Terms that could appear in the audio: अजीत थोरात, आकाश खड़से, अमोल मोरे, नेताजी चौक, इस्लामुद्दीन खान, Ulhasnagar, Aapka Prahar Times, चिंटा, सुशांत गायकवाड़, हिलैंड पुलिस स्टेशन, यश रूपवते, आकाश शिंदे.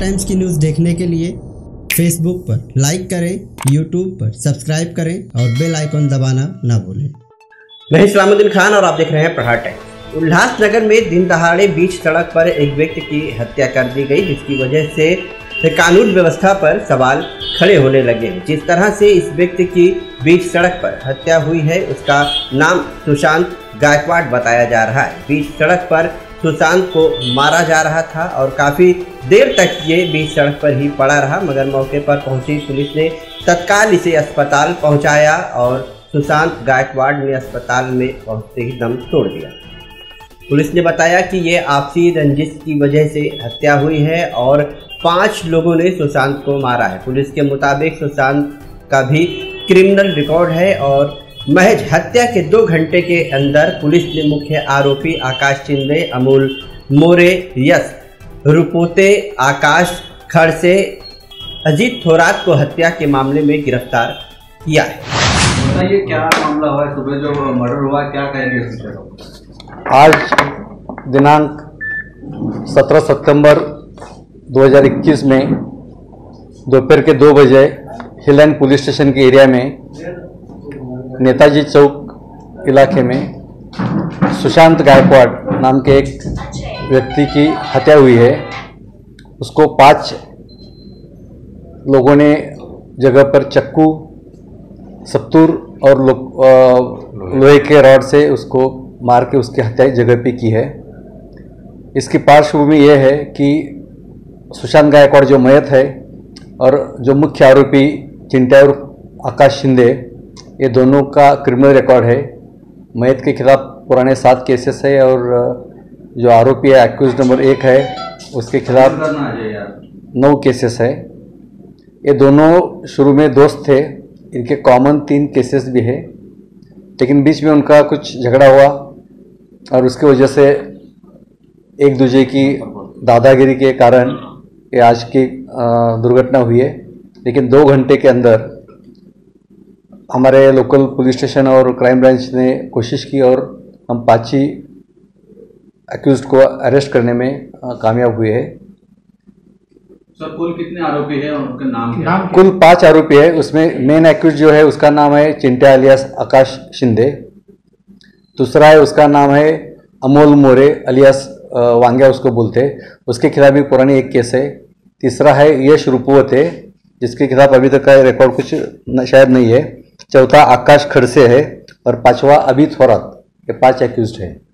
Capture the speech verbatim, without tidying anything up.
Times की news देखने के लिए फेसबुक पर लाइक करें, यूट्यूब पर सब्सक्राइब करें और बेल आइकॉन दबाना ना भूलें। मैं इस्लामुद्दीन खान और आप देख रहे हैं प्रहार टाइम्स। उल्हासनगर में दिन दहाड़े बीच सड़क पर एक व्यक्ति की हत्या कर दी गई, जिसकी वजह से कानून व्यवस्था पर सवाल खड़े होने लगे। जिस तरह से इस व्यक्ति की बीच सड़क पर हत्या हुई है, उसका नाम सुशांत गायकवाड़ बताया जा रहा है। बीच सड़क पर सुशांत को मारा जा रहा था और काफ़ी देर तक ये बीच सड़क पर ही पड़ा रहा, मगर मौके पर पहुंची पुलिस ने तत्काल इसे अस्पताल पहुंचाया और सुशांत गायकवाड़ ने अस्पताल में पहुंचते ही दम तोड़ दिया। पुलिस ने बताया कि ये आपसी रंजिश की वजह से हत्या हुई है और पाँच लोगों ने सुशांत को मारा है। पुलिस के मुताबिक सुशांत का भी क्रिमिनल रिकॉर्ड है और महज हत्या के दो घंटे के अंदर पुलिस ने मुख्य आरोपी आकाश शिंदे, अमोल मोरे, यश रूपवते, आकाश खड़से, अजीत थोरात को हत्या के मामले में गिरफ्तार किया है। बताइए क्या मामला हुआ, सुबह जो मर्डर हुआ क्या कहेंगे? आज दिनांक सत्रह सितंबर दो हज़ार इक्कीस में दोपहर के दो बजे हिलैंड पुलिस स्टेशन के एरिया में नेताजी चौक इलाके में सुशांत गायकवाड़ नाम के एक व्यक्ति की हत्या हुई है। उसको पांच लोगों ने जगह पर चक्कू, सत्तूर और लोहे के रॉड से उसको मार के उसकी हत्या जगह पे की है। इसकी पार्श्वभूमि यह है कि सुशांत गायकवाड़ जो मयत है और जो मुख्य आरोपी चिंटा और आकाश शिंदे, ये दोनों का क्रिमिनल रिकॉर्ड है। मयत के खिलाफ पुराने सात केसेस है और जो आरोपी है एक्यूज नंबर एक है उसके खिलाफ नौ केसेस है। ये दोनों शुरू में दोस्त थे, इनके कॉमन तीन केसेस भी है, लेकिन बीच में उनका कुछ झगड़ा हुआ और उसकी वजह से एक दूसरे की दादागिरी के कारण ये आज की दुर्घटना हुई है। लेकिन दो घंटे के अंदर हमारे लोकल पुलिस स्टेशन और क्राइम ब्रांच ने कोशिश की और हम पाँच ही एक्यूज्ड को अरेस्ट करने में कामयाब हुए हैं। सर कुल कितने आरोपी हैं और उनका नाम क्या है? कुल पाँच आरोपी है, उसमें मेन एक्यूज्ड जो है उसका नाम है चिंटा अलियास आकाश शिंदे, दूसरा है उसका नाम है अमोल मोरे अलियास वांग्या उसको बोलते हैं, उसके खिलाफ भी पुरानी एक केस है। तीसरा है यश रूपवते, जिसके खिलाफ अभी तक का रिकॉर्ड कुछ न, शायद नहीं है। चौथा आकाश खड़से है और पांचवा अजीत थोरात, ये पांच एक्यूज्ड हैं।